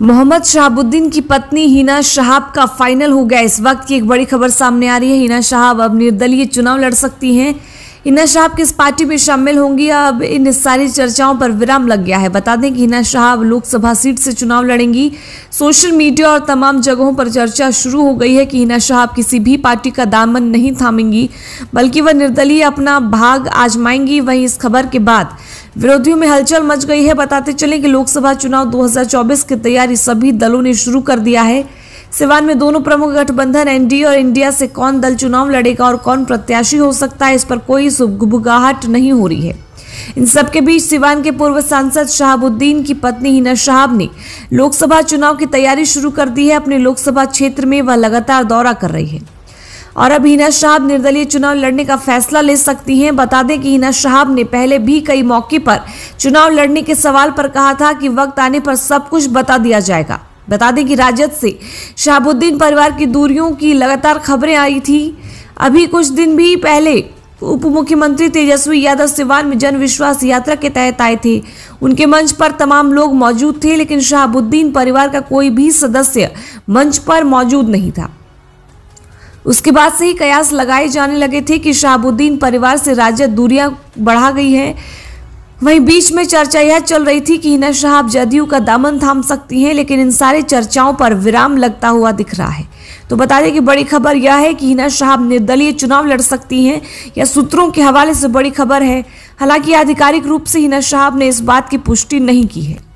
मोहम्मद शहाबुद्दीन की पत्नी हिना शहाब का फाइनल हो गया। इस वक्त की एक बड़ी खबर सामने आ रही है। हिना शहाब अब निर्दलीय चुनाव लड़ सकती हैं। हिना शहाब किस पार्टी में शामिल होंगी, अब इन सारी चर्चाओं पर विराम लग गया है। बता दें कि हिना शहाब लोकसभा सीट से चुनाव लड़ेंगी। सोशल मीडिया और तमाम जगहों पर चर्चा शुरू हो गई है कि हिना शहाब किसी भी पार्टी का दामन नहीं थामेंगी, बल्कि वह निर्दलीय अपना भाग आजमाएंगी। वहीं इस खबर के बाद विरोधियों में हलचल मच गई है। बताते चलें कि लोकसभा चुनाव 2024 की तैयारी सभी दलों ने शुरू कर दिया है। सिवान में दोनों प्रमुख गठबंधन एनडीए और इंडिया से कौन दल चुनाव लड़ेगा और कौन प्रत्याशी हो सकता है, इस पर कोई सुगबुगाहट नहीं हो रही है। इन सबके बीच सिवान के पूर्व सांसद शहाबुद्दीन की पत्नी हिना शहाब ने लोकसभा चुनाव की तैयारी शुरू कर दी है। अपने लोकसभा क्षेत्र में वह लगातार दौरा कर रही है और अब हिना शहाब निर्दलीय चुनाव लड़ने का फैसला ले सकती हैं। बता दें कि हिना शहाब ने पहले भी कई मौके पर चुनाव लड़ने के सवाल पर कहा था कि वक्त आने पर सब कुछ बता दिया जाएगा। बता दें कि राजद से शहाबुद्दीन परिवार की दूरियों की लगातार खबरें आई थी। अभी कुछ दिन भी पहले उप मुख्यमंत्री तेजस्वी यादव सिवान में जन विश्वास यात्रा के तहत आए थे। उनके मंच पर तमाम लोग मौजूद थे, लेकिन शहाबुद्दीन परिवार का कोई भी सदस्य मंच पर मौजूद नहीं था। उसके बाद से ही कयास लगाए जाने लगे थे कि शहाबुद्दीन परिवार से राजद दूरियां बढ़ा गई हैं। वहीं बीच में चर्चा यह चल रही थी कि हिना शहाब जदयू का दामन थाम सकती हैं, लेकिन इन सारे चर्चाओं पर विराम लगता हुआ दिख रहा है। तो बता दें कि बड़ी खबर यह है कि हिना शहाब निर्दलीय चुनाव लड़ सकती हैं, यह सूत्रों के हवाले से बड़ी खबर है। हालांकि आधिकारिक रूप से हिना शहाब ने इस बात की पुष्टि नहीं की है।